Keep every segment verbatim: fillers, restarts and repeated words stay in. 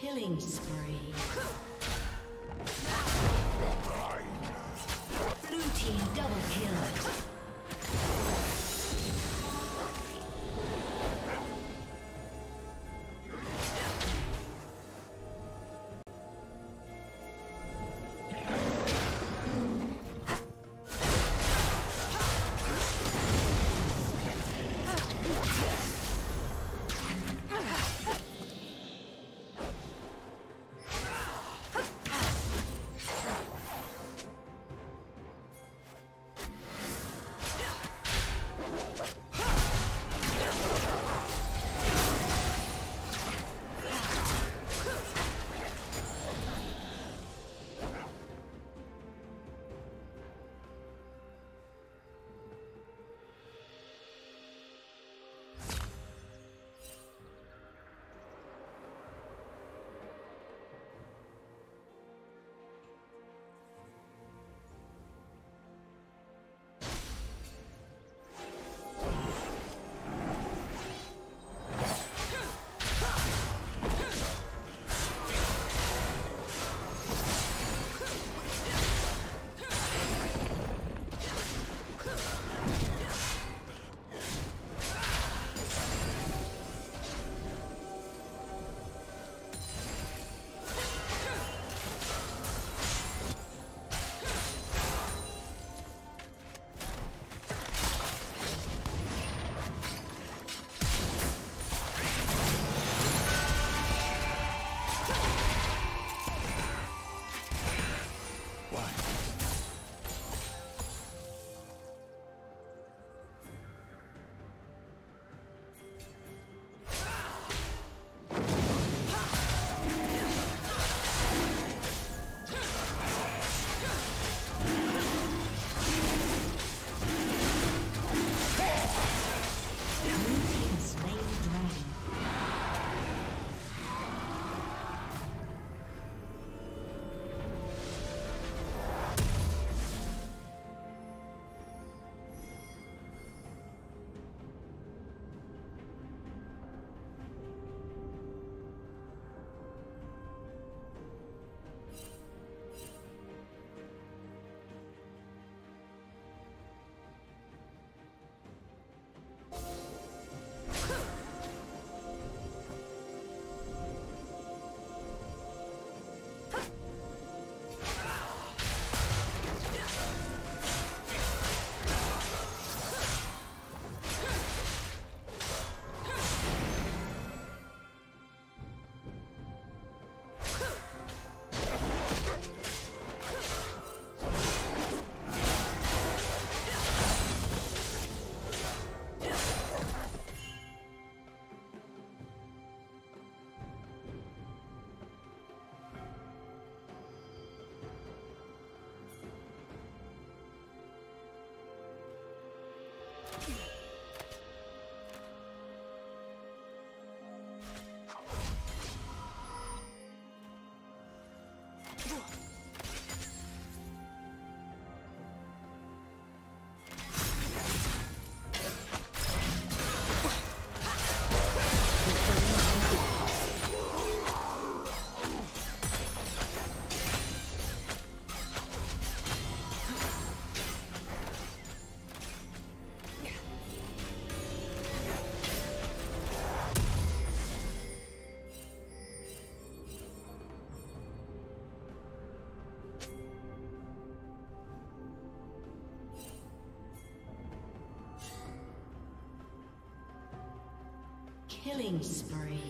Killing spree. Blue team double kill. Killing spree.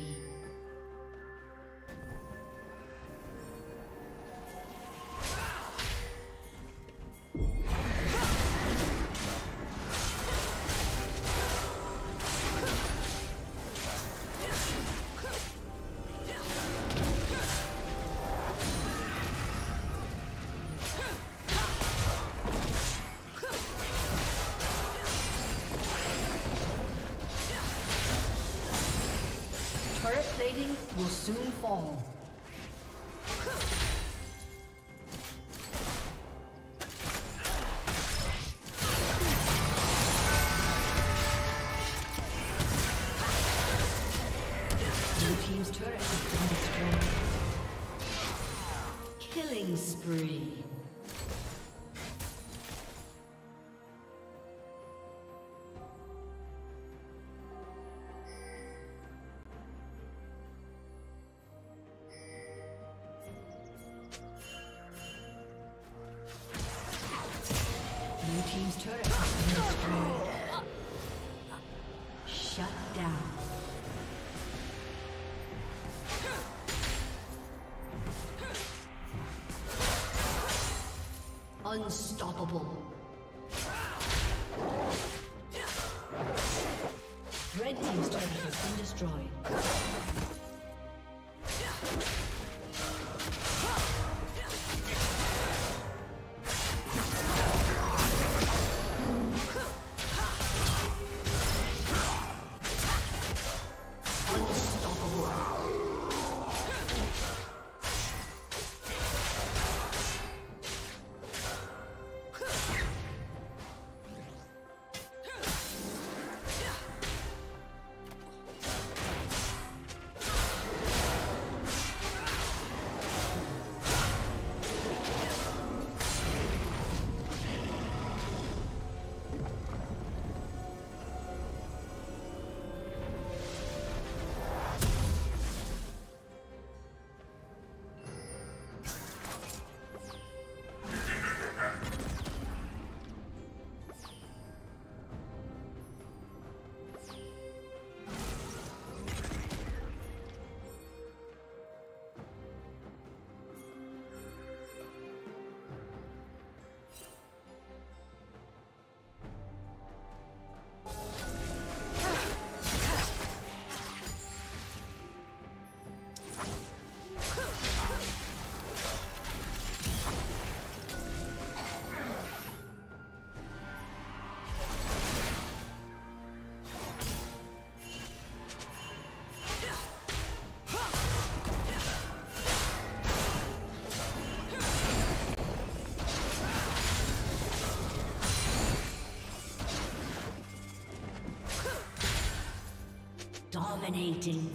Will soon fall. Blue team's turret has been destroyed. Killing spree. Shut down. Unstoppable. Red team's turret has been destroyed. Dominating.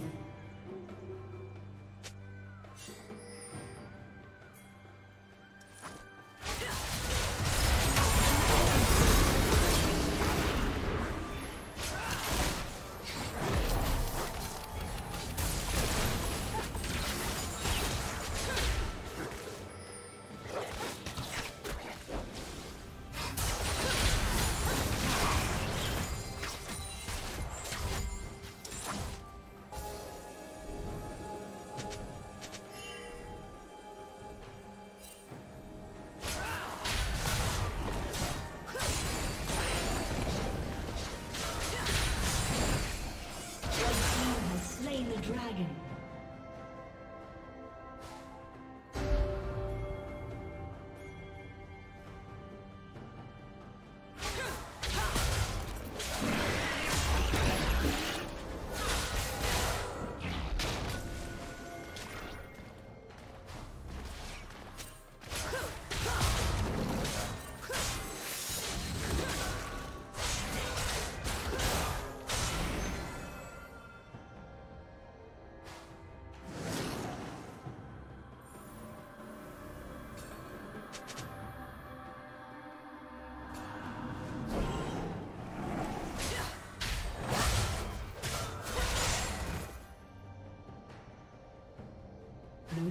Blue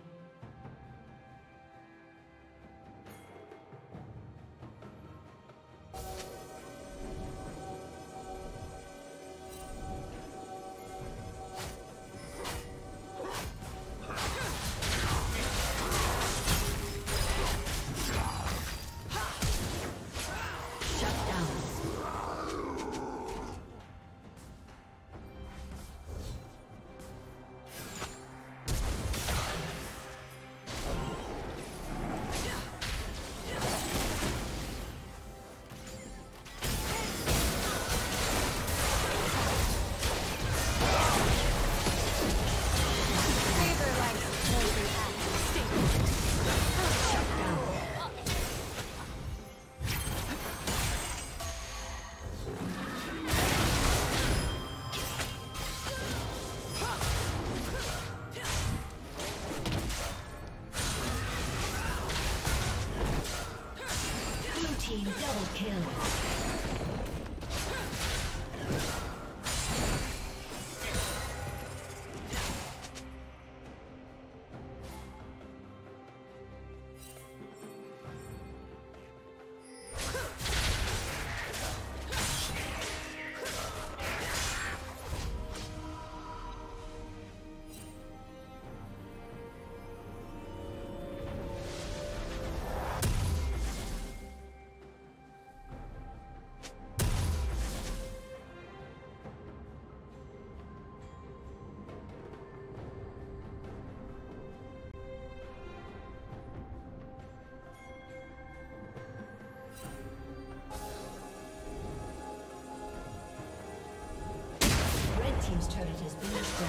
Double kill. Team's turret has been destroyed.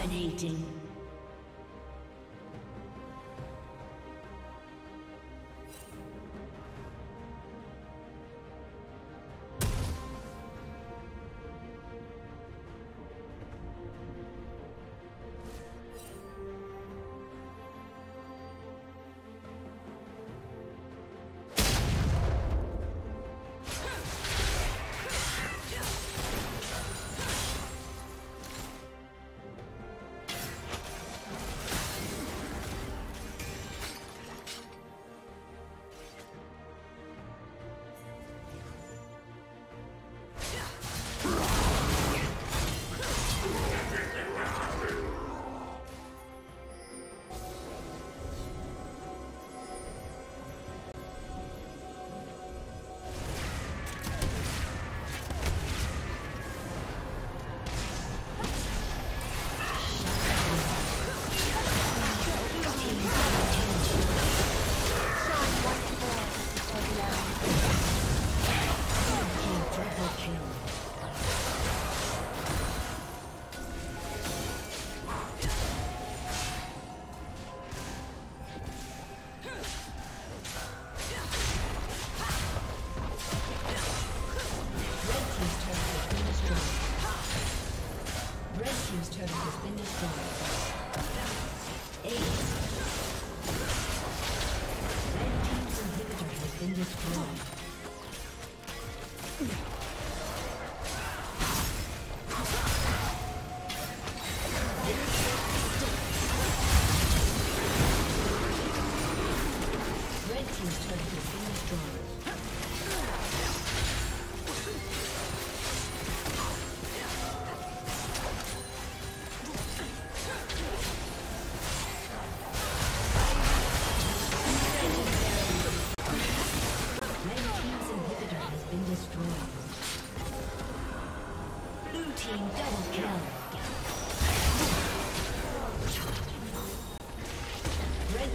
Dominating. Red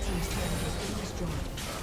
team's turret has been destroyed.